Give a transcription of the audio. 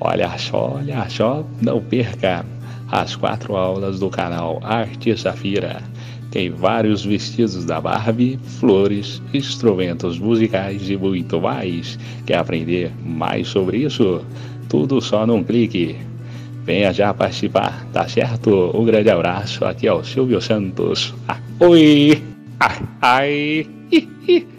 Olha só, não perca as 4 aulas do canal Arte Safira. Tem vários vestidos da Barbie, flores, instrumentos musicais e muito mais. Quer aprender mais sobre isso? Tudo só num clique. Venha já participar, tá certo? Um grande abraço, aqui é o Silvio Santos. Oi! Ai! Hi, hi.